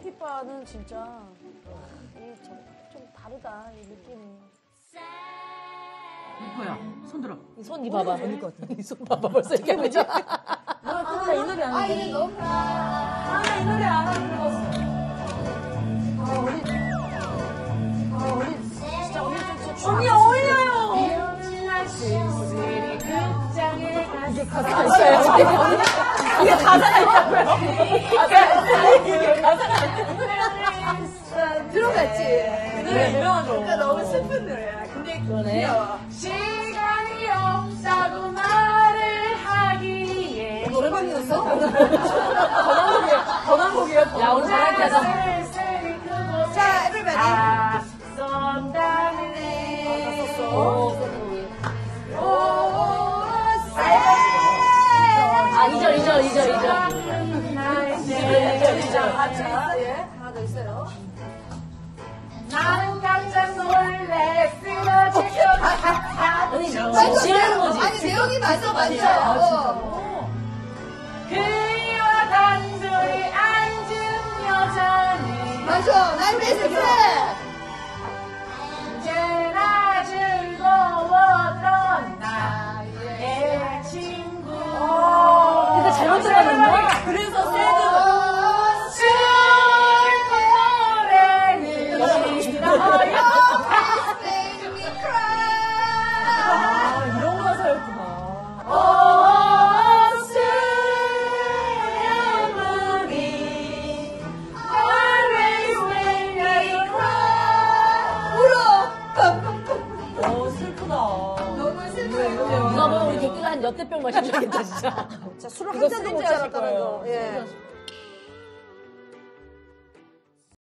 뷰티바는 진짜 좀 다르다 이 느낌이. 이거야 손 들어. 이 손 이 봐봐. 이 손 봐봐 벌써 이게 뭐지? 아, 이 노래 안 해. 아, 나 이 노래 안 해. 우리 진짜 우리 좀 언니 어울려요. 신세리 극장에 가서 이게 가사가 있어요. 이게 가사가 있다고요? 들어갔지? 노래 유명하죠. 그러니까 너무 슬픈 노래야. 근데 귀여워. 시간이 없다고 말을 하기에 노래방이었어? 전환곡이야. 전환곡이야. 야 오늘 잘하자. 자 everybody. 아 2절 2절 2절 2절 하자. 예 하나 더 있어요. 나는 깜짝 놀래 쓰러질 것 같아. 아니 지랄하는 거지. 아니 내용이 맞아 맞아. 그와 단둘이 앉은 여자는 맞아. 난 베스트. 언제나 즐거웠던 나의 친구. 근데 잘못 들어가는 거야. 그래서 새드. 몇 대 병 마시면 되겠다 진짜. 진짜 술을 한 잔도 못 잡았다는 거. 예.